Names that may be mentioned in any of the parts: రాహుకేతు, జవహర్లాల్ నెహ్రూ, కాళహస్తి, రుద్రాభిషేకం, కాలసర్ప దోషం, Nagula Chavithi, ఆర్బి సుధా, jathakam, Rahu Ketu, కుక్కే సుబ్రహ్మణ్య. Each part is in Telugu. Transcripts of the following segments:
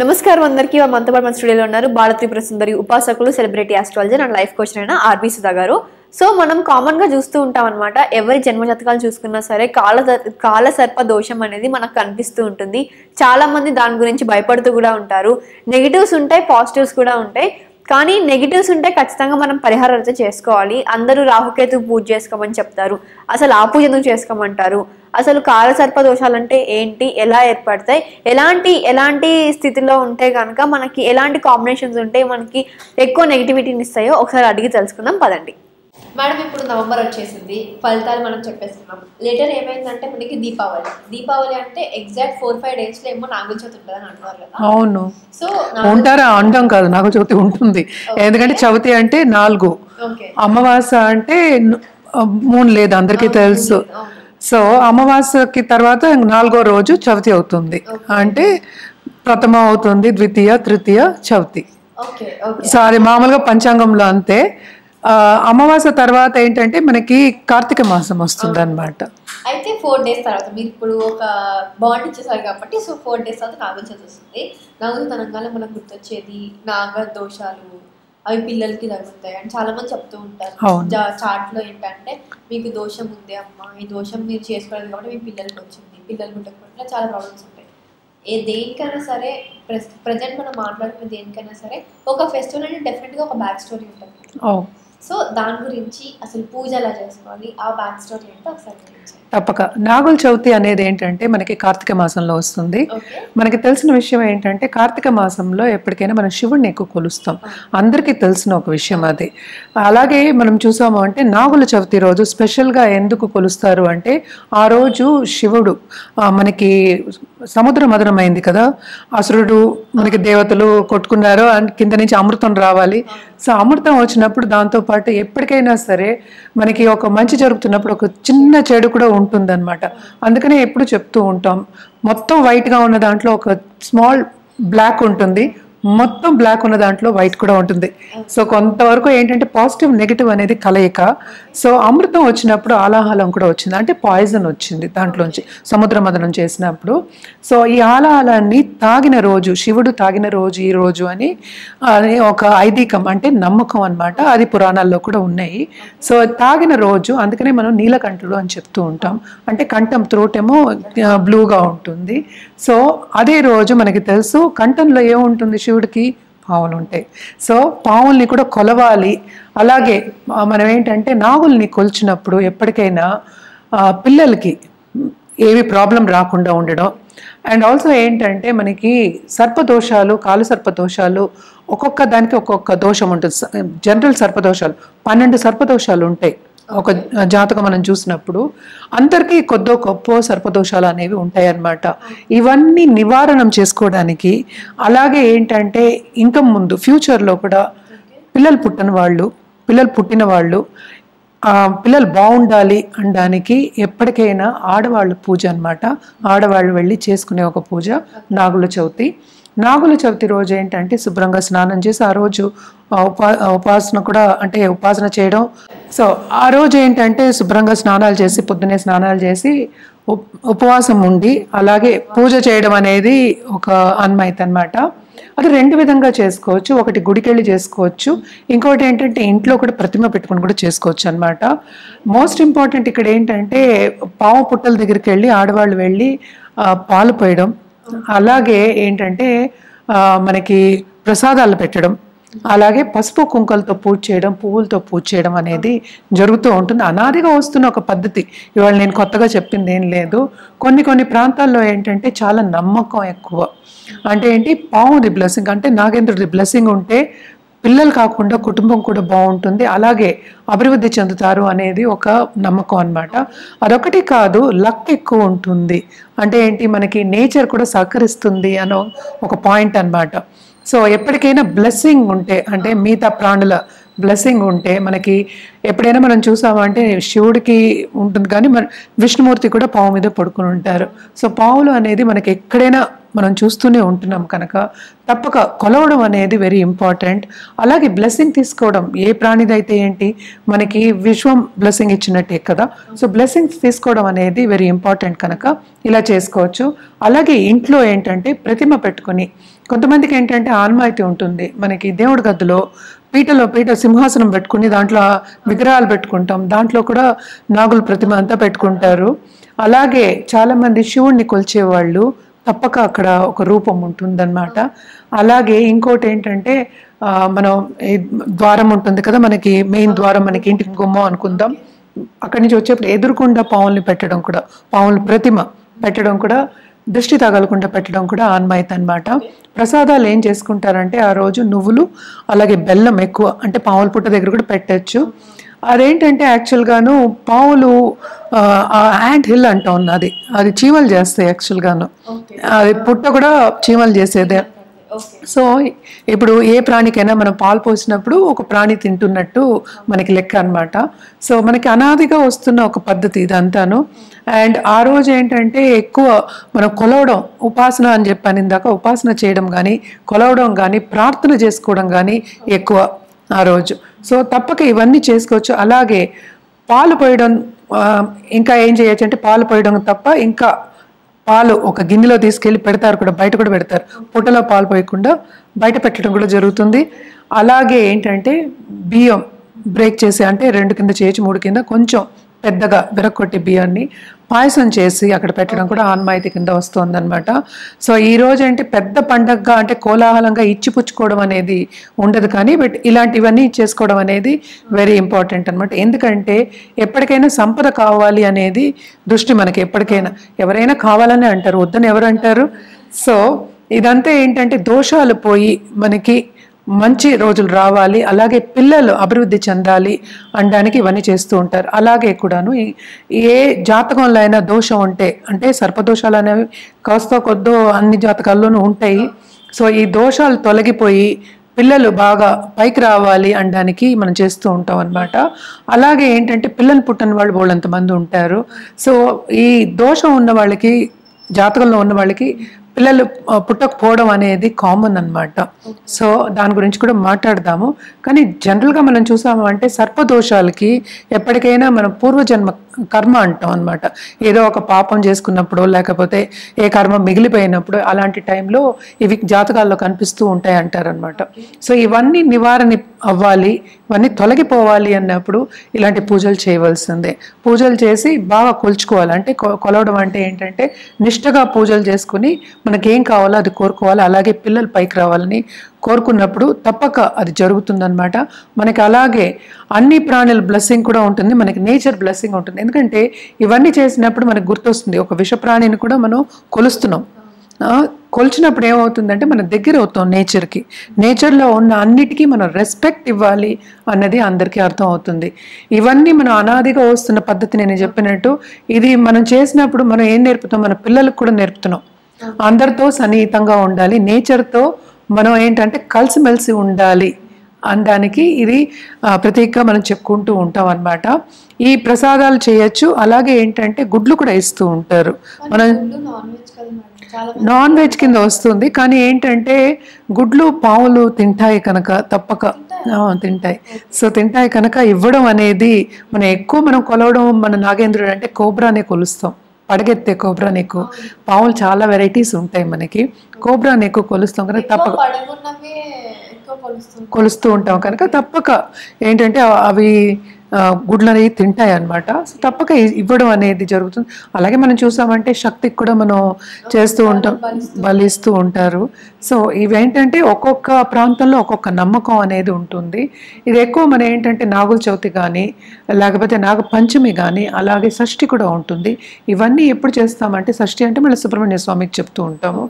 నమస్కారం అందరికీ మనతో పాటు మన స్టూడియోలో ఉన్నారు బాల త్రిపుర సుందరి ఉపాసకులు celebrity astrologer and life coach అయిన ఆర్బి సుధా గారు. సో మనం కామన్ గా చూస్తూ ఉంటాం అన్నమాట, ఎవరి జన్మ జాతకాలు చూసుకున్నా సరే కాలసర్ప దోషం అనేది మనకు కనిపిస్తూ ఉంటుంది. చాలా మంది దాని గురించి భయపడుతూ కూడా ఉంటారు. నెగటివ్స్ ఉంటాయి, పాజిటివ్స్ కూడా ఉంటాయి. కానీ నెగిటివ్స్ ఉంటే ఖచ్చితంగా మనం పరిహారం అయితే చేసుకోవాలి. అందరూ రాహుకేతు పూజ చేసుకోమని చెప్తారు, అసలు ఆ పూజ ఎందుకు చేసుకోమంటారు? అసలు కాలసర్ప దోషాలు అంటే ఏంటి, ఎలా ఏర్పడతాయి, ఎలాంటి స్థితిలో ఉంటే కనుక మనకి ఎలాంటి కాంబినేషన్స్ ఉంటే మనకి ఎక్కువ నెగిటివిటీని ఇస్తాయో ఒకసారి అడిగి తెలుసుకుందాం. పదండి మేడం. ఇప్పుడు నవంబర్ వచ్చేసింది, ఫలితాలు మనం చెప్పేస్తున్నాం. లేటర్ ఏమైందంటే మనకి దీపావళి అంటే ఎగ్జాక్ట్ 4-5 days లో ఏమో నాగుల చవితి ఉంటుంది అని అంటున్నారు కదా. అవును, సో ఉంటారా అంటాం కాదు, నాగుల చవితి ఉంటుంది. ఎందుకంటే చవితి అంటే 4, అమావాస అంటే 3 లేదు, అందరికీ తెలుసు. సో అమావాసకి తర్వాత 4వ రోజు చవితి అవుతుంది. అంటే ప్రథమ అవుతుంది, ద్వితీయ, తృతీయ, చవితి. సారీ, మామూలుగా పంచాంగంలో అంతే. అమావాస తర్వాత ఏంటంటే మనకి కార్తీక మాసం వస్తుంది అనమాట. అయితే 4 days తర్వాత మీరు ఇప్పుడు ఒక బాండ్ ఇచ్చేసారు కాబట్టి, సో 4 days తర్వాత నాగుల చవితి వస్తుంది. నాగుల తనంగానే మనకు గుర్తొచ్చేది నాగ దోషాలు, అవి పిల్లలకి తగ్గుతాయి అని చాలా మంది చెప్తూ ఉంటారు. చాట్ లో ఏంటంటే మీకు దోషం ఉంది అమ్మా, ఈ దోషం మీరు చేసుకోలేదు కాబట్టి మీ పిల్లలకి వచ్చింది, పిల్లలు ఉండకుండా చాలా ప్రాబ్లమ్స్ ఉంటాయి. ఏ దేనికైనా సరే ప్రజెంట్ మనం మాట్లాడుకునే దేనికైనా సరే ఒక ఫెస్టివల్ అంటే డెఫినెట్ గా ఒక బ్యాక్ స్టోరీ ఉంటుంది. సో దాని గురించి అసలు పూజ ఎలా చేసుకోవాలి, ఆ బ్యాక్ స్టోరీ ఏంటో ఒకసారి తప్పక. నాగుల చవితి అనేది ఏంటంటే మనకి కార్తీక మాసంలో వస్తుంది. మనకి తెలిసిన విషయం ఏంటంటే కార్తీక మాసంలో ఎప్పటికైనా మనం శివుడిని ఎక్కువ కొలుస్తాం, అందరికీ తెలిసిన ఒక విషయం అది. అలాగే మనం చూసాము అంటే నాగుల చవితి రోజు స్పెషల్గా ఎందుకు కొలుస్తారు అంటే ఆ రోజు శివుడు మనకి సముద్ర మదనమైంది కదా, అసురుడు మనకి దేవతలు కొట్టుకున్నారు, కింద నుంచి అమృతం రావాలి. సో అమృతం వచ్చినప్పుడు దాంతోపాటు ఎప్పటికైనా సరే మనకి ఒక మంచి జరుగుతున్నప్పుడు ఒక చిన్న చెడు కూడా ఉంటుందన్నమాట. అందుకనే ఎప్పుడు చెప్తూ ఉంటాం, మొత్తం వైట్గా ఉన్న దాంట్లో ఒక స్మాల్ బ్లాక్ ఉంటుంది, మొత్తం బ్లాక్ ఉన్న దాంట్లో వైట్ కూడా ఉంటుంది. సో కొంతవరకు ఏంటంటే పాజిటివ్ నెగిటివ్ అనేది కలయిక. సో అమృతం వచ్చినప్పుడు ఆలాహలం కూడా వచ్చింది, అంటే పాయిజన్ వచ్చింది దాంట్లోంచి సముద్ర మదనం చేసినప్పుడు. సో ఈ ఆలాహలాన్ని తాగిన రోజు, శివుడు తాగిన రోజు ఈ రోజు అని ఒక ఐదీకం అంటే నమ్మకం అనమాట. అది పురాణాల్లో కూడా ఉన్నాయి. సో తాగిన రోజు అందుకనే మనం నీలకంఠుడు అని చెప్తూ ఉంటాం, అంటే కంఠం త్రోటేమో బ్లూగా ఉంటుంది. సో అదే రోజు మనకి తెలుసు కంఠంలో ఏముంటుంది, శివుడికి పావులు ఉంటాయి. సో పావుల్ని కూడా కొలవాలి. అలాగే మనం ఏంటంటే నాగుల్ని కొలిచినప్పుడు ఎప్పటికైనా పిల్లలకి ఏవి ప్రాబ్లం రాకుండా ఉండడం. అండ్ ఆల్సో ఏంటంటే మనకి సర్పదోషాలు, కాలు సర్పదోషాలు ఒక్కొక్క దానికి ఒక్కొక్క దోషం ఉంటుంది. జనరల్ సర్పదోషాలు 12 సర్పదోషాలు ఉంటాయి ఒక జాతకం మనం చూసినప్పుడు. అందరికీ కొద్దో గొప్ప సర్పదోషాలు అనేవి ఉంటాయన్నమాట. ఇవన్నీ నివారణం చేసుకోవడానికి అలాగే ఏంటంటే ఇంకా ముందు ఫ్యూచర్లో కూడా పిల్లలు పుట్టిన వాళ్ళు పిల్లలు బాగుండాలి అనడానికి ఎప్పటికైనా ఆడవాళ్ళు పూజ అనమాట. ఆడవాళ్ళు వెళ్ళి చేసుకునే ఒక పూజ నాగుల చవితి. నాగుల చవితి రోజు ఏంటంటే శుభ్రంగా స్నానం చేసి ఆ రోజు ఉపాసన కూడా అంటే ఉపాసన చేయడం. సో ఆ రోజు ఏంటంటే శుభ్రంగా స్నానాలు చేసి, పొద్దునే స్నానాలు చేసి ఉపవాసం ఉండి అలాగే పూజ చేయడం అనేది ఒక అన్మైత్ అనమాట. అది 2 విధంగా చేసుకోవచ్చు. ఒకటి గుడికెళ్ళి చేసుకోవచ్చు, ఇంకోటి ఏంటంటే ఇంట్లో కూడా ప్రతిమ పెట్టుకుని కూడా చేసుకోవచ్చు అనమాట. మోస్ట్ ఇంపార్టెంట్ ఇక్కడ ఏంటంటే పావు పుట్టల దగ్గరికి వెళ్ళి ఆడవాళ్ళు వెళ్ళి పాలు పోయడం, అలాగే ఏంటంటే మనకి ప్రసాదాలు పెట్టడం, అలాగే పసుపు కుంకలతో పూజ చేయడం, పువ్వులతో పూజ చేయడం అనేది జరుగుతూ ఉంటుంది. అనాదిగా వస్తున్న ఒక పద్ధతి, ఇవాళ నేను కొత్తగా చెప్పింది ఏం లేదు. కొన్ని ప్రాంతాల్లో ఏంటంటే చాలా నమ్మకం ఎక్కువ, అంటే ఏంటి పావుది బ్లెస్సింగ్ అంటే నాగేంద్రుడి బ్లెస్సింగ్ ఉంటే పిల్లలు కాకుండా కుటుంబం కూడా బాగుంటుంది, అలాగే అభివృద్ధి చెందుతారు అనేది ఒక నమ్మకం అన్నమాట. అదొకటి కాదు, లక్ ఎక్కువ ఉంటుంది, అంటే ఏంటి మనకి నేచర్ కూడా సహకరిస్తుంది అని ఒక పాయింట్ అన్నమాట. సో ఎప్పటికైనా బ్లెస్సింగ్ ఉంటే అంటే మిగతా ప్రాణుల బ్లెస్సింగ్ ఉంటే మనకి ఎప్పుడైనా మనం చూసామంటే శివుడికి ఉంటుంది కానీ మన విష్ణుమూర్తి కూడా పావు మీద పడుకుని ఉంటారు. సో పావులు అనేది మనకి ఎక్కడైనా మనం చూస్తూనే ఉంటున్నాం కనుక తప్పక కొలవడం అనేది వెరీ ఇంపార్టెంట్. అలాగే బ్లెస్సింగ్ తీసుకోవడం, ఏ ప్రాణిది అయితే ఏంటి మనకి విశ్వం బ్లెస్సింగ్ ఇచ్చినట్టే కదా. సో బ్లెస్సింగ్స్ తీసుకోవడం అనేది వెరీ ఇంపార్టెంట్ కనుక ఇలా చేసుకోవచ్చు. అలాగే ఇంట్లో ఏంటంటే ప్రతిమ పెట్టుకుని కొంతమందికి ఏంటంటే ఆల్మైతే ఉంటుంది మనకి దేవుడి గదిలో పీటలో పీట సింహాసనం పెట్టుకొని దాంట్లో విగ్రహాలు పెట్టుకుంటాం దాంట్లో కూడా నాగుల ప్రతిమ అంతా పెట్టుకుంటారు అలాగే చాలా మంది శివుణ్ణి కొల్చేవాళ్ళు తప్పక అక్కడ ఒక రూపం ఉంటుందన్నమాట అలాగే ఇంకోటి ఏంటంటే మనం ద్వారం ఉంటుంది కదా మనకి మెయిన్ ద్వారం మనకి ఇంటికి గుమ్మం అనుకుందాం అక్కడి నుంచి వచ్చేప్పుడు ఎదురుకుండా పావుల్ని పెట్టడం కూడా పావుల ప్రతిమ పెట్టడం కూడా దృష్టి తగలకుండా పెట్టడం కూడా ఆన్మైత్ అన్నమాట ప్రసాదాలు ఏం చేసుకుంటారంటే ఆ రోజు నువ్వులు అలాగే బెల్లం ఎక్కువ అంటే పావుల పుట్ట దగ్గర కూడా పెట్టచ్చు అదేంటంటే యాక్చువల్గాను పావులు యాంట్ హిల్ అంటూ ఉన్నది అది చీమలు చేస్తాయి యాక్చువల్గాను అది పుట్ట కూడా చీమలు చేసేదే సో ఇప్పుడు ఏ ప్రాణికైనా మనం పాలు పోసినప్పుడు ఒక ప్రాణి తింటున్నట్టు మనకి లెక్క అన్నమాట సో మనకి అనాదిగా వస్తున్న ఒక పద్ధతి ఇదంతాను అండ్ ఆ రోజు ఏంటంటే ఎక్కువ మనం కొలవడం ఉపాసన అని చెప్పాను ఇందాక ఉపాసన చేయడం కానీ కొలవడం కానీ ప్రార్థన చేసుకోవడం కానీ ఎక్కువ ఆ రోజు సో తప్పక ఇవన్నీ చేసుకోవచ్చు అలాగే పాలు పోయడం ఇంకా ఏం చేయొచ్చు అంటే పాలు పోయడం తప్ప ఇంకా పాలు ఒక గిన్నెలో తీసుకెళ్ళి పెడతారు కూడా బయట కూడా పెడతారు పుట్టలో పాలు పోయకుండా బయట పెట్టడం కూడా జరుగుతుంది అలాగే ఏంటంటే బియ్యం బ్రేక్ చేసి అంటే 2 కింద చేసి 3 కింద కొంచెం పెద్దగా విరగొట్టి బియ్యాన్ని పాయసం చేసి అక్కడ పెట్టడం కూడా ఆన్మాయితీ కింద వస్తుందన్నమాట సో ఈ రోజు అంటే పెద్ద పండగగా అంటే కోలాహలంగా ఇచ్చిపుచ్చుకోవడం అనేది ఉండదు కానీ బట్ ఇలాంటివన్నీ చేసుకోవడం అనేది వెరీ ఇంపార్టెంట్ అనమాట ఎందుకంటే ఎప్పటికైనా సంపద కావాలి అనేది దృష్టి మనకి ఎప్పటికైనా ఎవరైనా కావాలని అంటారు వద్దని ఎవరు అంటారు సో ఇదంతా ఏంటంటే దోషాలు పోయి మనకి మంచి రోజులు రావాలి అలాగే పిల్లలు అభివృద్ధి చెందాలి అనడానికి ఇవన్నీ చేస్తూ ఉంటారు అలాగే కూడాను ఏ జాతకంలో అయినా దోషం ఉంటే అంటే సర్పదోషాలు అనేవి కాస్త కొద్దో అన్ని జాతకాల్లోనూ ఉంటాయి సో ఈ దోషాలు తొలగిపోయి పిల్లలు బాగా పైకి రావాలి అనడానికి మనం చేస్తూ ఉంటాం అన్నమాట అలాగే ఏంటంటే పిల్లలు పుట్టని వాళ్ళు బోళ్ళంతమంది ఉంటారు సో ఈ దోషం ఉన్న వాళ్ళకి జాతకంలో ఉన్న వాళ్ళకి పిల్లలు పుట్టకపోవడం అనేది కామన్ అన్నమాట సో దాని గురించి కూడా మాట్లాడదాము కానీ జనరల్గా మనం చూసాము అంటే సర్పదోషాలకి ఎప్పటికైనా మనం పూర్వజన్మ కర్మ అంటాం అన్నమాట ఏదో ఒక పాపం చేసుకున్నప్పుడు లేకపోతే ఏ కర్మ మిగిలిపోయినప్పుడు అలాంటి టైంలో ఇవి జాతకాల్లో కనిపిస్తూ ఉంటాయి అంటారనమాట సో ఇవన్నీ నివారణ అవ్వాలి ఇవన్నీ తొలగిపోవాలి అన్నప్పుడు ఇలాంటి పూజలు చేయవలసిందే పూజలు చేసి బాగా కొలుచుకోవాలి అంటే కొలవడం అంటే ఏంటంటే నిష్ఠగా పూజలు చేసుకుని మనకేం కావాలో అది కోరుకోవాలి అలాగే పిల్లలు పైకి రావాలని కోరుకున్నప్పుడు తప్పక అది జరుగుతుందన్నమాట మనకి అలాగే అన్ని ప్రాణుల బ్లెస్సింగ్ కూడా ఉంటుంది మనకి నేచర్ బ్లెస్సింగ్ ఉంటుంది ఎందుకంటే ఇవన్నీ చేసినప్పుడు మనకు గుర్తొస్తుంది ఒక విషప్రాణిని కూడా మనం కొలుస్తున్నాం కొలిచినప్పుడు ఏమవుతుందంటే మనం దగ్గర అవుతాం నేచర్కి నేచర్లో ఉన్న అన్నిటికీ మనం రెస్పెక్ట్ ఇవ్వాలి అన్నది అందరికీ అర్థం అవుతుంది ఇవన్నీ మనం అనాదిగా వస్తున్న పద్ధతి నేను చెప్పినట్టు ఇది మనం చేసినప్పుడు మనం ఏం నేర్పుతాం మన పిల్లలకు కూడా నేర్పుతున్నాం అందరితో సన్నిహితంగా ఉండాలి నేచర్తో మనం ఏంటంటే కలిసిమెలిసి ఉండాలి అనడానికి ఇది ప్రత్యేకంగా మనం చెప్పుకుంటూ ఉంటాం అన్నమాట ఈ ప్రసాదాలు చేయొచ్చు అలాగే ఏంటంటే గుడ్లు కూడా ఇస్తూ ఉంటారు మనం నాన్ వెజ్ కింద వస్తుంది కానీ ఏంటంటే గుడ్లు పావులు తింటాయి కనుక తప్పక తింటాయి సో తింటాయి కనుక ఇవ్వడం అనేది మనం ఎక్కువ మనం కొలవడం మన నాగేంద్రుడు అంటే కోబ్రానే కొలుస్తాం పడగెత్తే కోబ్రా నెక్కు పావులు చాలా వెరైటీస్ ఉంటాయి మనకి కోబ్రా నెక్కు కొలుస్తాం కనుక తప్పక కొలుస్తూ ఉంటాం కనుక తప్పక ఏంటంటే అవి గుడ్లు అనేవి తింటాయి అన్నమాట సో తప్పక ఇవ్వడం అనేది జరుగుతుంది అలాగే మనం చూసామంటే శక్తికి కూడా మనం చేస్తూ ఉంటాం బలిస్తూ ఉంటారు సో ఇవేంటంటే ఒక్కొక్క ప్రాంతంలో ఒక్కొక్క నమ్మకం అనేది ఉంటుంది ఇది ఎక్కువ మనం ఏంటంటే నాగుల చవితి కానీ లేకపోతే నాగపంచమి కానీ అలాగే షష్ఠి కూడా ఉంటుంది ఇవన్నీ ఎప్పుడు చేస్తామంటే షష్ఠి అంటే మళ్ళీ సుబ్రహ్మణ్య స్వామికి చెప్తూ ఉంటాము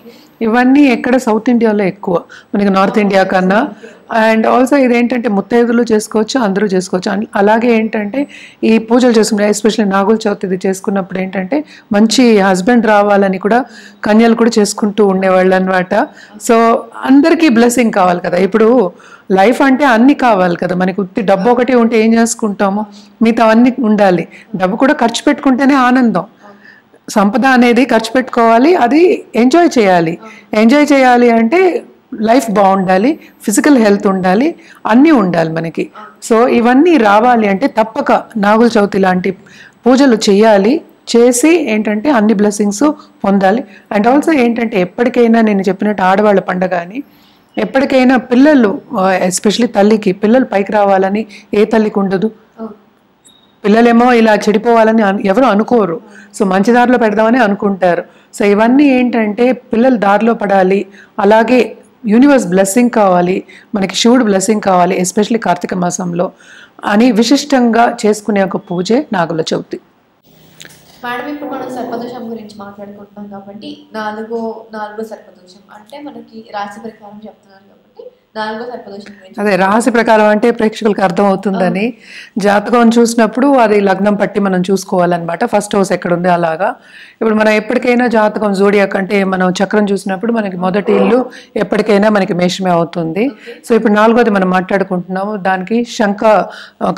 ఇవన్నీ ఎక్కడ సౌత్ ఇండియాలో ఎక్కువ మనకి నార్త్ ఇండియా కన్నా అండ్ ఆల్సో ఇదేంటంటే ముత్తైదులు చేసుకోవచ్చు అందరూ చేసుకోవచ్చు అలాగే ఏంటంటే ఈ పూజలు చేసుకునే ఎస్పెషల్లీ నాగుల చవితిది చేసుకున్నప్పుడు ఏంటంటే మంచి హస్బెండ్ రావాలని కూడా కన్యలు కూడా చేసుకుంటూ ఉండేవాళ్ళు అన్నమాట సో అందరికీ బ్లెస్సింగ్ కావాలి కదా ఇప్పుడు లైఫ్ అంటే అన్నీ కావాలి కదా మనకి ఉత్తి డబ్బు ఒకటి ఉంటే ఏం చేసుకుంటాము మిగతా అన్నీ ఉండాలి డబ్బు కూడా ఖర్చు పెట్టుకుంటేనే ఆనందం సంపద అనేది ఖర్చు పెట్టుకోవాలి అది ఎంజాయ్ చేయాలి ఎంజాయ్ చేయాలి అంటే లైఫ్ బాగుండాలి ఫిజికల్ హెల్త్ ఉండాలి అన్నీ ఉండాలి మనకి సో ఇవన్నీ రావాలి అంటే తప్పక నాగుల చవితి లాంటి పూజలు చేయాలి చేసి ఏంటంటే అన్ని బ్లెస్సింగ్స్ పొందాలి. అండ్ ఆల్సో ఏంటంటే ఎప్పటికైనా నేను చెప్పినట్టు ఆడవాళ్ళ పండుగ అని ఎప్పటికైనా పిల్లలు ఎస్పెషల్లీ తల్లికి పిల్లలు పైకి రావాలని ఏ తల్లికి ఉండదు. పిల్లలేమో ఇలా చెడిపోవాలని ఎవరు అనుకోరు. సో మంచి దారిలో పెడదామని అనుకుంటారు. సో ఇవన్నీ ఏంటంటే పిల్లలు దారిలో పడాలి, అలాగే యూనివర్స్ బ్లెస్సింగ్ కావాలి, మనకి శివుడు బ్లెస్సింగ్ కావాలి ఎస్పెషల్లీ కార్తీక మాసంలో అని విశిష్టంగా చేసుకునే ఒక పూజే నాగుల చవితి. మేడం ఇప్పుడు మనం సర్పదోషం గురించి మాట్లాడుకుంటున్నాం కాబట్టి నాలుగో సర్పదోషం అంటే మనకి రాశి ప్రకారం చెప్తున్నాను కాబట్టి నాలుగో సర్పదోషం గురించి. అదే రాశి ప్రకారం అంటే ప్రేక్షకులకు అర్థం అవుతుందని, జాతకం చూసినప్పుడు అది లగ్నం పట్టి మనం చూసుకోవాలన్నమాట. ఫస్ట్ హౌస్ ఎక్కడ ఉంది అలాగా. ఇప్పుడు మనం ఎప్పటికైనా జాతకం జోడియాక్ అంటే మనం చక్రం చూసినప్పుడు మనకి మొదటి ఇల్లు ఎప్పటికైనా మనకి మేషమే అవుతుంది. సో ఇప్పుడు నాలుగోది మనం మాట్లాడుకుంటున్నాము, దానికి శంఖ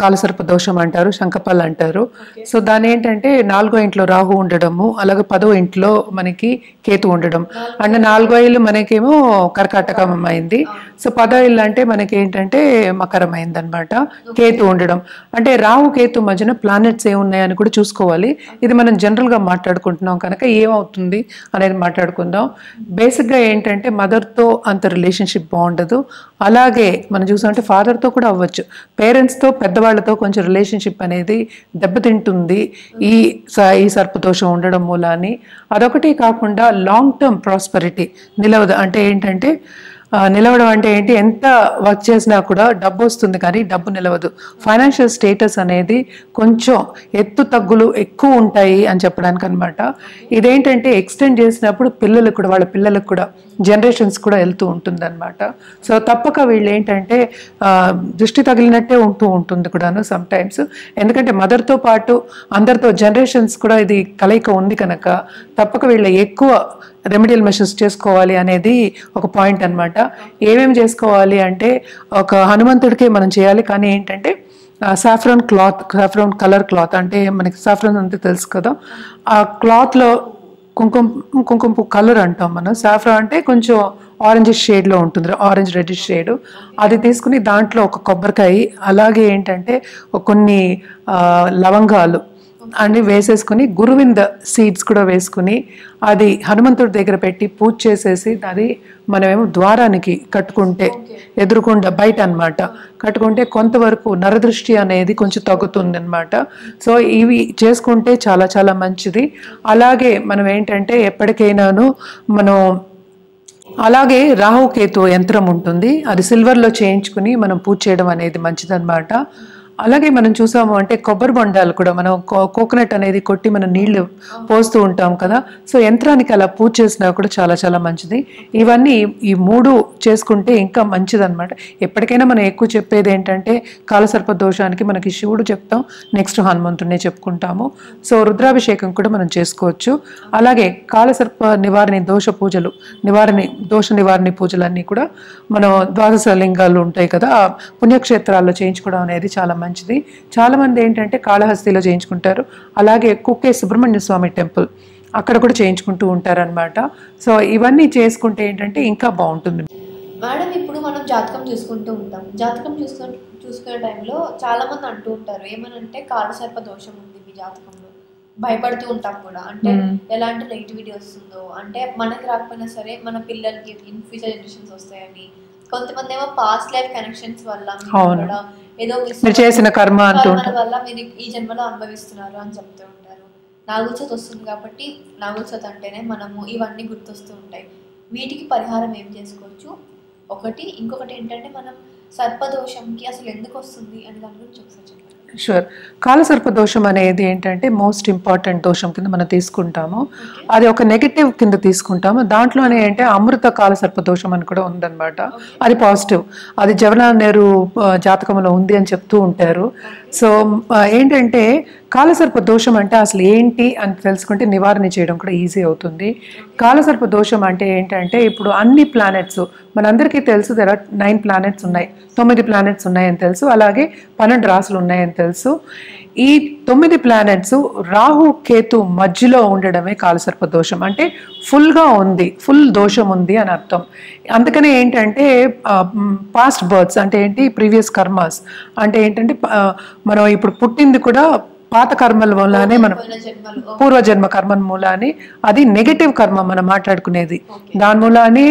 కాలసర్ప దోషం అంటారు, శంఖపల్ అంటారు. సో దాని ఏంటంటే నాలుగో ఇంట్లో రాహు ఉండడము, అలాగే పదో ఇంట్లో మనకి కేతు ఉండడం. అంటే నాలుగో ఇల్లు మనకేమో కర్కాటకం అయింది, సో పదో ఇల్లు అంటే మనకి ఏంటంటే మకరం అయింది అనమాట, కేతు ఉండడం. అంటే రాహు కేతు మధ్యన ప్లానెట్స్ ఏమున్నాయని కూడా చూసుకోవాలి. ఇది మనం జనరల్గా మాట్లాడుకుంటున్నాం కనుక ఏమవుతుంది అనేది మాట్లాడుకుందాం. బేసిక్గా ఏంటంటే మదర్తో అంత రిలేషన్షిప్ బాగుండదు, అలాగే మనం చూసామంటే ఫాదర్తో కూడా అవ్వచ్చు. పేరెంట్స్తో పెద్దవాళ్ళతో కొంచెం రిలేషన్షిప్ అనేది దెబ్బతింటుంది ఈ సర్పదోషం ఉండడం మూలాన్ని. అదొకటి కాకుండా లాంగ్ టర్మ్ ప్రాస్పరిటీ నిలవదు. అంటే ఏంటంటే నిలవడం అంటే ఏంటి, ఎంత వర్క్ చేసినా కూడా డబ్బు వస్తుంది కానీ డబ్బు నిలవదు. ఫైనాన్షియల్ స్టేటస్ అనేది కొంచెం ఎత్తు తగ్గులు ఎక్కువ ఉంటాయి అని చెప్పడానికి అనమాట. ఇదేంటంటే ఎక్స్టెండ్ చేసినప్పుడు పిల్లలకు కూడా వాళ్ళ పిల్లలకు కూడా జనరేషన్స్ కూడా వెళ్తూ ఉంటుంది అనమాట. సో తప్పక వీళ్ళు ఏంటంటే దృష్టి తగిలినట్టే ఉంటూ ఉంటుంది కూడాను సమ్టైమ్స్. ఎందుకంటే మదర్తో పాటు అందరితో జనరేషన్స్ కూడా ఇది కలయిక ఉంది కనుక తప్పక వీళ్ళ ఎక్కువ రెమెడియల్ మెషర్స్ చేసుకోవాలి అనేది ఒక పాయింట్ అనమాట. ఏమేమి చేసుకోవాలి అంటే ఒక హనుమంతుడికే మనం చేయాలి, కానీ ఏంటంటే సాఫ్రాన్ కలర్ క్లాత్ అంటే మనకి సాఫ్రాన్ అంతే తెలుసు కదా, ఆ క్లాత్లో కుంకుమ కలర్ అంటాం మనం. సాఫ్రాన్ అంటే కొంచెం ఆరెంజ్ షేడ్లో ఉంటుంది, ఆరెంజ్ రెడ్ షేడ్. అది తీసుకుని దాంట్లో ఒక కొబ్బరికాయ, అలాగే ఏంటంటే కొన్ని లవంగాలు అన్ని వేసేసుకుని గురువింద సీడ్స్ కూడా వేసుకుని అది హనుమంతుడి దగ్గర పెట్టి పూజ చేసేసి అది మనమేమో ద్వారానికి కట్టుకుంటే ఎదురుకుండా బయట అనమాట కట్టుకుంటే కొంతవరకు నరదృష్టి అనేది కొంచెం తగ్గుతుంది అనమాట. సో ఇవి చేసుకుంటే చాలా చాలా మంచిది. అలాగే మనం ఏంటంటే ఎప్పటికైనాను మనం అలాగే రాహుకేతు యంత్రం ఉంటుంది, అది సిల్వర్లో చేయించుకుని మనం పూజ చేయడం అనేది మంచిదన్నమాట. అలాగే మనం చూసాము అంటే కొబ్బరి బొండాలు కూడా మనం కోకోనట్ అనేది కొట్టి మనం నీళ్లు పోస్తూ ఉంటాం కదా, సో యంత్రానికి అలా పూజ చేసినా కూడా చాలా చాలా మంచిది. ఇవన్నీ ఈ మూడు చేసుకుంటే ఇంకా మంచిది అనమాట. ఎప్పటికైనా మనం ఎక్కువ చెప్పేది ఏంటంటే కాలసర్ప దోషానికి మనకి శివుడు చెప్తాం, నెక్స్ట్ హనుమంతుడినే చెప్పుకుంటాము. సో రుద్రాభిషేకం కూడా మనం చేసుకోవచ్చు. అలాగే కాలసర్ప దోష నివారణ పూజలన్నీ కూడా మనం ద్వాదశ లింగాలు ఉంటాయి కదా ఆ పుణ్యక్షేత్రాల్లో చేయించుకోవడం అనేది చాలా మంచిది. చాలా మంది ఏంటంటే కాళహస్తిలో చేయించుకుంటారు, అలాగే కుక్కే సుబ్రహ్మణ్య స్వామి టెంపుల్ అక్కడ కూడా చేయించుకుంటూ ఉంటారనమాట. సో ఇవన్నీ చేసుకుంటే ఏంటంటే ఇంకా బాగుంటుంది. మేడం ఇప్పుడు మనం జాతకం చూసుకుంటూ ఉంటాం, జాతకం చూసుకునే టైంలో చాలా మంది అంటూ ఉంటారు ఏమనంటే కాలసర్ప దోషం ఉంది మీ జాతకంలో, భయపడుతూ ఉంటాం కూడా. అంటే ఎలాంటి నెగిటివిటీ వస్తుందో, అంటే మనకి రాకపోయినా సరే మన పిల్లలకి ఇన్ ఫ్యూచర్ జనరేషన్స్ వస్తాయని, కొంతమంది ఏమో పాస్ట్ లైఫ్ కనెక్షన్స్ వల్ల ఏదో చేసిన కర్మ వల్ల మీరు ఈ జన్మలో అనుభవిస్తున్నారు అని చెప్తూ ఉంటారు. నాగుల చవితి వస్తుంది కాబట్టి నాగుల చవితి అంటేనే మనము ఇవన్నీ గుర్తొస్తూ ఉంటాయి. వీటికి పరిహారం ఏం చేసుకోవచ్చు ఒకటి, ఇంకొకటి ఏంటంటే మనం సర్పదోషంకి అసలు ఎందుకు వస్తుంది అని దాని గురించి ఒకసారి చెప్పండి. షూర్. కాలసర్ప దోషం అనేది ఏంటంటే మోస్ట్ ఇంపార్టెంట్ దోషం కింద మనం తీసుకుంటాము. అది ఒక నెగిటివ్ కింద తీసుకుంటాము. దాంట్లోనే అంటే అమృత కాలసర్ప దోషం అని కూడా ఉందన్నమాట. అది పాజిటివ్, అది జవహర్లాల్ నెహ్రూ జాతకంలో ఉంది అని చెప్తూ ఉంటారు. సో ఏంటంటే కాలసర్ప దోషం అంటే అసలు ఏంటి అని తెలుసుకుంటే నివారణ చేయడం కూడా ఈజీ అవుతుంది. కాలసర్ప దోషం అంటే ఏంటంటే ఇప్పుడు అన్ని ప్లానెట్స్ మనందరికీ తెలుసు, 9 ప్లానెట్స్ ఉన్నాయి, 9 ప్లానెట్స్ ఉన్నాయని తెలుసు, అలాగే 12 రాసులు ఉన్నాయని తెలుసు. ఈ 9 ప్లానెట్స్ రాహు కేతు మధ్యలో ఉండడమే కాలసర్ప దోషం. అంటే ఫుల్గా ఉంది, ఫుల్ దోషం ఉంది అని అర్థం. అందుకనే ఏంటంటే పాస్ట్ బర్త్స్ అంటే ఏంటి ప్రీవియస్ కర్మాస్ అంటే ఏంటంటే మనం ఇప్పుడు పుట్టింది కూడా పాత కర్మల వల్లనే మనం పూర్వజన్మ కర్మల మూలానే అది నెగటివ్ కర్మ మనం మాట్లాడుకునేది దాని మూలానే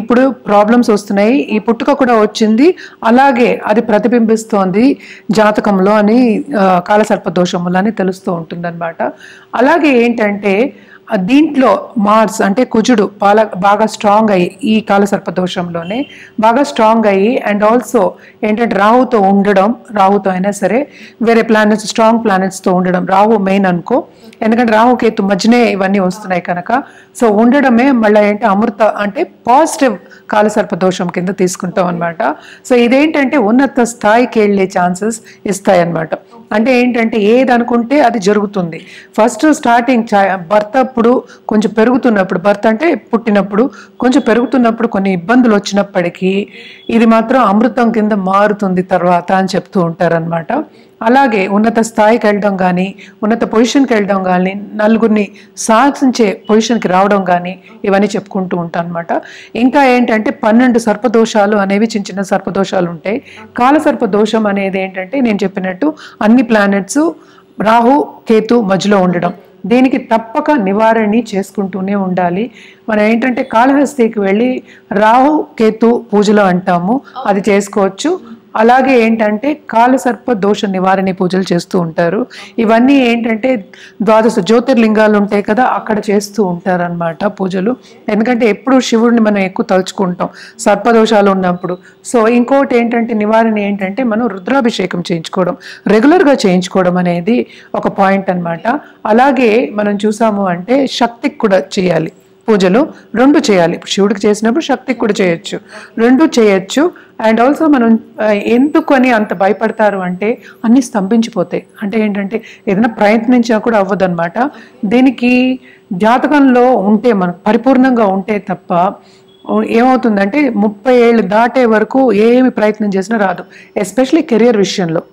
ఇప్పుడు ప్రాబ్లమ్స్ వస్తున్నాయి ఈ పుట్టుక కూడా వచ్చింది అలాగే అది ప్రతిబింబిస్తోంది జాతకంలో అని కాలసర్ప దోషం మూలానే తెలుస్తూ ఉంటుందన్నమాట అలాగే ఏంటంటే దీంట్లో మార్స్ అంటే కుజుడు బాగా స్ట్రాంగ్ అయ్యి ఈ కాలసర్ప దోషంలోనే బాగా స్ట్రాంగ్ అయ్యి అండ్ ఆల్సో ఏంటంటే రాహుతో ఉండడం రాహుతో అయినా సరే వేరే ప్లానెట్స్ స్ట్రాంగ్ ప్లానెట్స్తో ఉండడం రాహు మెయిన్ అనుకో ఎందుకంటే రాహు కేతు మధ్యనే ఇవన్నీ వస్తున్నాయి కనుక సో ఉండడమే మళ్ళీ ఏంటంటే అమృత అంటే పాజిటివ్ కాలసర్ప దోషం కింద తీసుకుంటాం అనమాట సో ఇదేంటంటే ఉన్నత స్థాయికి వెళ్ళే ఛాన్సెస్ ఇస్తాయి అనమాట అంటే ఏంటంటే ఏది అనుకుంటే అది జరుగుతుంది ఫస్ట్ స్టార్టింగ్ భర్త ఇప్పుడు కొంచెం పెరుగుతున్నప్పుడు భర్త అంటే పుట్టినప్పుడు కొంచెం పెరుగుతున్నప్పుడు కొన్ని ఇబ్బందులు వచ్చినప్పటికీ ఇది మాత్రం అమృతం కింద మారుతుంది తర్వాత అని చెప్తూ ఉంటారనమాట అలాగే ఉన్నత స్థాయికి వెళ్ళడం కానీ ఉన్నత పొజిషన్కి వెళ్ళడం కానీ నలుగురిని సాధించే పొజిషన్కి రావడం కానీ ఇవన్నీ చెప్పుకుంటూ ఉంటాను అనమాట ఇంకా ఏంటంటే 12 సర్పదోషాలు అనేవి చిన్న చిన్న సర్పదోషాలు ఉంటాయి కాలసర్ప దోషం అనేది ఏంటంటే నేను చెప్పినట్టు అన్ని ప్లానెట్స్ రాహు కేతు మధ్యలో ఉండడం దీనికి తప్పక నివారణి చేసుకుంటూనే ఉండాలి మనం ఏంటంటే కాళహస్తికి వెళ్ళి రాహు కేతు పూజలు అంటాము అది చేసుకోవచ్చు అలాగే ఏంటంటే కాలసర్ప దోష నివారణ పూజలు చేస్తూ ఉంటారు ఇవన్నీ ఏంటంటే 12 జ్యోతిర్లింగాలు ఉంటాయి కదా అక్కడ చేస్తూ ఉంటారనమాట పూజలు ఎందుకంటే ఎప్పుడు శివుడిని మనం ఎక్కువ తలుచుకుంటాం సర్పదోషాలు ఉన్నప్పుడు సో ఇంకోటి ఏంటంటే నివారణ ఏంటంటే మనం రుద్రాభిషేకం చేయించుకోవడం రెగ్యులర్గా చేయించుకోవడం అనేది ఒక పాయింట్ అనమాట అలాగే మనం చూసాము అంటే శక్తికి కూడా చేయాలి పూజలు రెండు చేయాలి శివుడికి చేసినప్పుడు శక్తికి కూడా చేయొచ్చు రెండు చేయొచ్చు అండ్ ఆల్సో మనం ఎందుకని అంత భయపడతారు అంటే అన్నీ స్తంభించిపోతాయి అంటే ఏంటంటే ఏదైనా ప్రయత్నించినా కూడా అవ్వదన్నమాట దీనికి జాతకంలో ఉంటే మనకు పరిపూర్ణంగా ఉంటే తప్ప ఏమవుతుందంటే 30 ఏళ్ళు దాటే వరకు ఏమి ప్రయత్నం చేసినా రాదు ఎస్పెషలీ కెరియర్ విషయంలో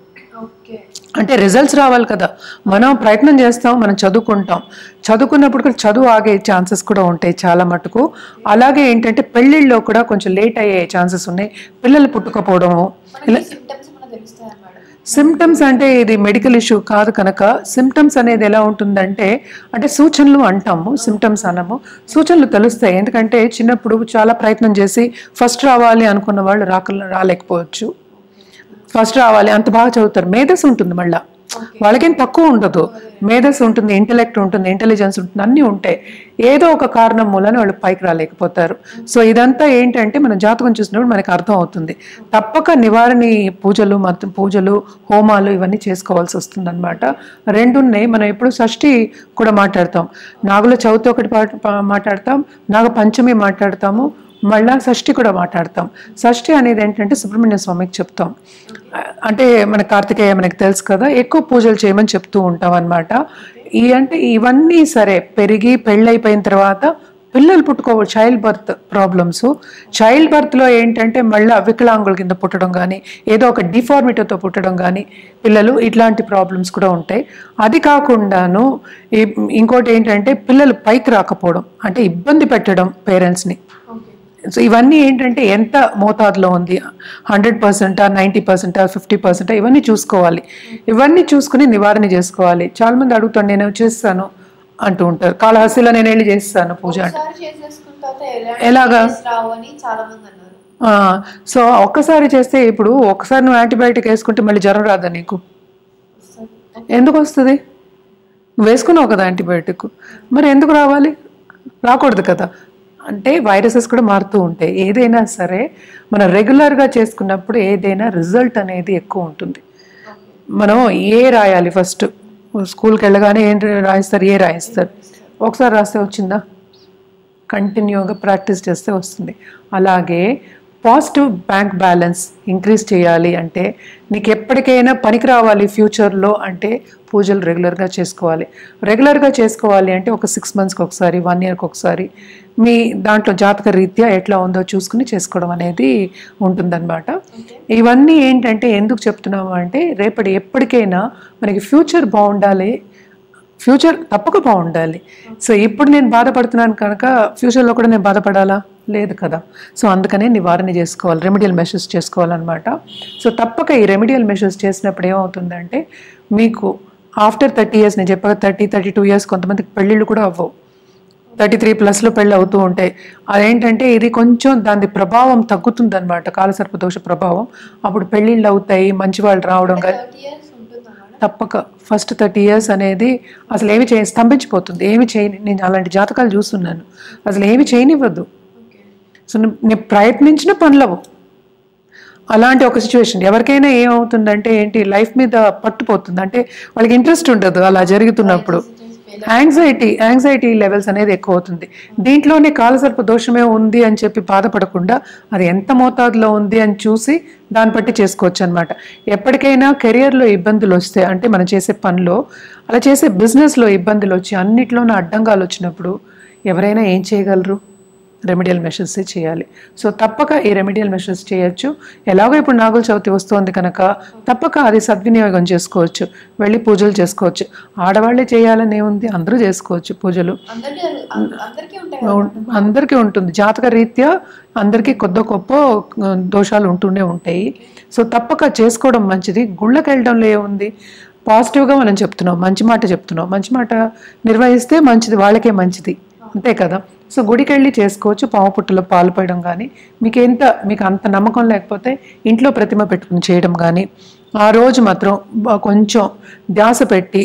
అంటే రిజల్ట్స్ రావాలి కదా మనం ప్రయత్నం చేస్తాం మనం చదువుకుంటాం చదువుకున్నప్పుడు కూడా చదువు ఆగే ఛాన్సెస్ కూడా ఉంటాయి చాలా మటుకు అలాగే ఏంటంటే పెళ్ళిళ్ళలో కూడా కొంచెం లేట్ అయ్యే ఛాన్సెస్ ఉన్నాయి పిల్లలు పుట్టుకపోవడము సిమ్టమ్స్ అంటే ఇది మెడికల్ ఇష్యూ కాదు కనుక సిమ్టమ్స్ అనేది ఎలా ఉంటుందంటే అంటే సూచనలు అంటాము సిమ్టమ్స్ అనము సూచనలు తెలుస్తాయి ఎందుకంటే చిన్నప్పుడు చాలా ప్రయత్నం చేసి ఫస్ట్ రావాలి అనుకున్న వాళ్ళు రాలేకపోవచ్చు ఫస్ట్ రావాలి అంత బాగా చదువుతారు మేధస్సు ఉంటుంది మళ్ళీ వాళ్ళకేం తక్కువ ఉండదు మేధస్సు ఉంటుంది ఇంటెలెక్ట్ ఉంటుంది ఇంటెలిజెన్స్ ఉంటుంది అన్నీ ఉంటాయి ఏదో ఒక కారణం మూలాన వాళ్ళు పైకి రాలేకపోతారు సో ఇదంతా ఏంటంటే మనం జాతకం చూసినప్పుడు మనకు అర్థం అవుతుంది తప్పక నివారణి పూజలు మొత్తం పూజలు హోమాలు ఇవన్నీ చేసుకోవాల్సి వస్తుంది అనమాట రెండు ఉన్నాయి మనం ఎప్పుడు షష్ఠి కూడా మాట్లాడతాం నాగుల చవితి ఒకటి మాట్లాడతాం నాగ పంచమి మాట్లాడతాము మళ్ళా షష్ఠి కూడా మాట్లాడతాం షష్ఠి అనేది ఏంటంటే సుబ్రహ్మణ్య స్వామికి చెప్తాం అంటే మన కార్తికేయ మనకు తెలుసు కదా ఎక్కువ పూజలు చేయమని చెప్తూ ఉంటాం అనమాట ఈ అంటే ఇవన్నీ సరే పెరిగి పెళ్ళైపోయిన తర్వాత పిల్లలు పుట్టుకోవచ్చు చైల్డ్ బర్త్ ప్రాబ్లమ్స్ చైల్డ్ బర్త్లో ఏంటంటే మళ్ళీ వికలాంగుల కింద పుట్టడం కానీ ఏదో ఒక డిఫార్మిటీతో పుట్టడం కానీ పిల్లలు ఇట్లాంటి ప్రాబ్లమ్స్ కూడా ఉంటాయి అది కాకుండాను ఇంకోటి ఏంటంటే పిల్లలు పైకి రాకపోవడం అంటే ఇబ్బంది పెట్టడం పేరెంట్స్ని సో ఇవన్నీ ఏంటంటే ఎంత మోతాదులో ఉంది 100%, 90%, 50% ఇవన్నీ చూసుకోవాలి ఇవన్నీ చూసుకుని నివారణ చేసుకోవాలి చాలామంది అడుగుతాను నేను చేస్తాను అంటూ ఉంటారు కాళహస్తిలో నేను వెళ్ళి చేస్తాను పూజ ఎలాగా సో ఒక్కసారి చేస్తే ఇప్పుడు ఒకసారి నువ్వు యాంటీబయాటిక్ వేసుకుంటే మళ్ళీ జ్వరం రాదా నీకు ఎందుకు వస్తుంది నువ్వు వేసుకున్నావు కదా యాంటీబయాటిక్ మరి ఎందుకు రావాలి రాకూడదు కదా అంటే వైరసెస్ కూడా మారుతూ ఉంటాయి ఏదైనా సరే మనం రెగ్యులర్గా చేసుకున్నప్పుడు ఏదైనా రిజల్ట్ అనేది ఎక్కువ ఉంటుంది మనం ఏ రాయాలి ఫస్ట్ స్కూల్కి వెళ్ళగానే ఏం రాయిస్తారు ఏ రాయిస్తారు ఒకసారి రాస్తే వచ్చిందా కంటిన్యూగా ప్రాక్టీస్ చేస్తే వస్తుంది అలాగే పాజిటివ్ బ్యాంక్ బ్యాలెన్స్ ఇంక్రీజ్ చేయాలి అంటే నీకు ఎప్పటికైనా పనికి రావాలి ఫ్యూచర్లో అంటే పూజలు రెగ్యులర్గా చేసుకోవాలి రెగ్యులర్గా చేసుకోవాలి అంటే ఒక 6 మంత్స్కి ఒకసారి 1 ఇయర్కి ఒకసారి మీ దాంట్లో జాతక రీత్యా ఎట్లా ఉందో చూసుకుని చేసుకోవడం అనేది ఉంటుందన్నమాట ఇవన్నీ ఏంటంటే ఎందుకు చెప్తున్నాము అంటే రేపటి ఎప్పటికైనా మనకి ఫ్యూచర్ బాగుండాలి ఫ్యూచర్ తప్పక బాగుండాలి సో ఇప్పుడు నేను బాధపడుతున్నాను కనుక ఫ్యూచర్లో కూడా నేను బాధపడాలా లేదు కదా సో అందుకనే నివారణ చేసుకోవాలి రెమెడియల్ మెషర్స్ చేసుకోవాలన్నమాట సో తప్పక ఈ రెమెడియల్ మెషర్స్ చేసినప్పుడు ఏమవుతుందంటే మీకు आफ्टर 30 years నేను చెప్పగా 30-32 years కొంతమందికి పెళ్ళిళ్ళు కూడా అవ్వవు 33+ లో పెళ్ళి అవుతూ ఉంటాయి అదేంటంటే ఇది కొంచెం దాని ప్రభావం తగ్గుతుందన్నమాట కాలసర్ప దోష ప్రభావం అప్పుడు పెళ్ళిళ్ళు అవుతాయి మంచి వాళ్ళు రావడం కాదు తప్పక ఫస్ట్ 30 years అనేది అసలు ఏమి చేయ స్తంభించిపోతుంది ఏమి చేయని నేను అలాంటి జాతకాలు చూస్తున్నాను అసలు ఏమి చేయనివ్వదు సో నేను ప్రయత్నించిన పనులవు అలాంటి ఒక సిచువేషన్ ఎవరికైనా ఏమవుతుందంటే ఏంటి లైఫ్ మీద పట్టుపోతుంది అంటే వాళ్ళకి ఇంట్రెస్ట్ ఉండదు అలా జరుగుతున్నప్పుడు యాంగ్జైటీ లెవెల్స్ అనేది ఎక్కువ అవుతుంది దీంట్లోనే కాలసర్ప దోషమే ఉంది అని చెప్పి బాధపడకుండా అది ఎంత మోతాదులో ఉంది అని చూసి దాన్ని బట్టి చేసుకోవచ్చు అనమాట ఎప్పటికైనా కెరియర్లో ఇబ్బందులు వస్తే అంటే మనం చేసే పనిలో అలా చేసే బిజినెస్లో ఇబ్బందులు వచ్చి అన్నిట్లోనూ అడ్డంగాలు వచ్చినప్పుడు ఎవరైనా ఏం చేయగలరు రెమెడియల్ మెషర్స్ చేయాలి సో తప్పక ఈ రెమెడియల్ మెషర్స్ చేయొచ్చు ఎలాగో ఇప్పుడు నాగుల చవితి వస్తుంది కనుక తప్పక అది సద్వినియోగం చేసుకోవచ్చు వెళ్ళి పూజలు చేసుకోవచ్చు ఆడవాళ్ళే చేయాలని ఏముంది అందరూ చేసుకోవచ్చు పూజలు అందరికీ ఉంటుంది జాతక రీత్యా అందరికీ కొద్ది గొప్ప దోషాలు ఉంటూనే ఉంటాయి సో తప్పక చేసుకోవడం మంచిది గుళ్ళకి వెళ్ళడంలో ఏముంది పాజిటివ్గా మనం చెప్తున్నాం మంచి మాట నిర్వహిస్తే మంచిది వాళ్ళకే మంచిది అంతే కదా సో గుడికి వెళ్ళి చేసుకోవచ్చు పావుపుట్టలో పాలు పోయడం కానీ మీకు అంత నమ్మకం లేకపోతే ఇంట్లో ప్రతిమ పెట్టుకుని చేయడం కానీ ఆ రోజు మాత్రం కొంచెం ధ్యాస పెట్టి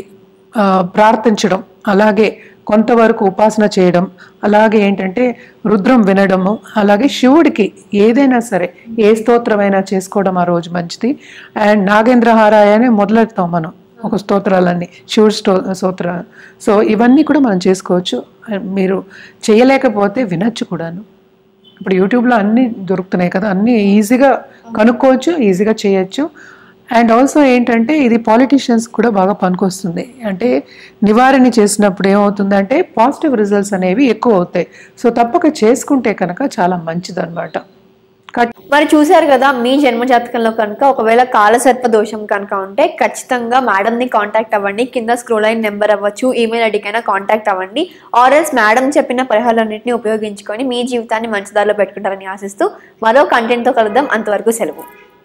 ప్రార్థించడం అలాగే కొంతవరకు ఉపాసన చేయడం అలాగే ఏంటంటే రుద్రం వినడము అలాగే శివుడికి ఏదైనా సరే ఏ స్తోత్రమైనా చేసుకోవడం ఆ రోజు మంచిది అండ్ నాగేంద్రహారాయనే మొదలెడతాం మనం ఒక స్తోత్రాలన్నీ శివుడు స్తోత్ర సో ఇవన్నీ కూడా మనం చేసుకోవచ్చు మీరు చేయలేకపోతే వినొచ్చు కూడాను ఇప్పుడు యూట్యూబ్లో అన్నీ దొరుకుతున్నాయి కదా అన్నీ ఈజీగా కనుక్కోవచ్చు ఈజీగా చేయొచ్చు అండ్ ఆల్సో ఏంటంటే ఇది పాలిటీషియన్స్ కూడా బాగా పనికొస్తుంది అంటే నివారణ చేసినప్పుడు ఏమవుతుందంటే పాజిటివ్ రిజల్ట్స్ అనేవి ఎక్కువ అవుతాయి సో తప్పక చేసుకుంటే కనుక చాలా మంచిదన్నమాట మరి చూసారు కదా మీ జన్మ జాతకంలో కనుక ఒకవేళ కాలసర్ప దోషం కనుక ఉంటే ఖచ్చితంగా మేడంని కాంటాక్ట్ అవ్వండి కింద స్క్రోల్ అయిన నెంబర్ అవ్వచ్చు ఈమెయిల్ ఐడికైనా కాంటాక్ట్ అవ్వండి ఆర్ఎల్స్ మేడం చెప్పిన పరిహారాలన్నింటినీ ఉపయోగించుకొని మీ జీవితాన్ని మంచి దారిలో పెట్టుకుంటారని ఆశిస్తూ మరో కంటెంట్తో కలుద్దాం అంతవరకు సెలవు